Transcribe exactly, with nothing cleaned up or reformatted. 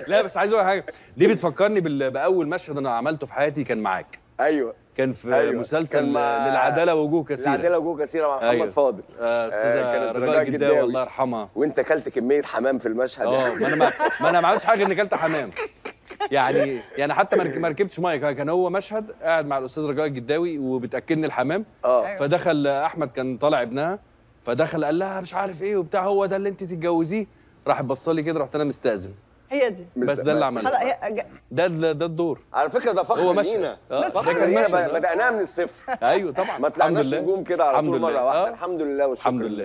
لا بس عايز اقول حاجه، دي بتفكرني باول مشهد انا عملته في حياتي كان معاك. ايوه كان في أيوة. مسلسل كان للعداله وجوه كثيره، للعداله وجوه كثيره مع محمد أيوة. فاضل آه آه كانت رجاء الجداوي الله يرحمها، وانت كلت كميه حمام في المشهد. اه ما انا ما انا ما عملتش حاجه اني كلت حمام يعني يعني حتى ما ركبتش مايك، كان هو مشهد قاعد مع الاستاذ رجاء الجداوي وبتاكلني الحمام أوه. فدخل احمد كان طالع ابنها، فدخل قال لها مش عارف ايه وبتاع، هو ده اللي انت تتجوزيه؟ راح بصلي كده، رحت انا مستأذن. هي دي بس ده اللي عملته، ده ده الدور على فكره، ده فخر لينا، فخر لينا بدأناها من الصفر. ايوه طبعا ما طلعناش نجوم كده على طول مره واحده، الحمد لله والشكر.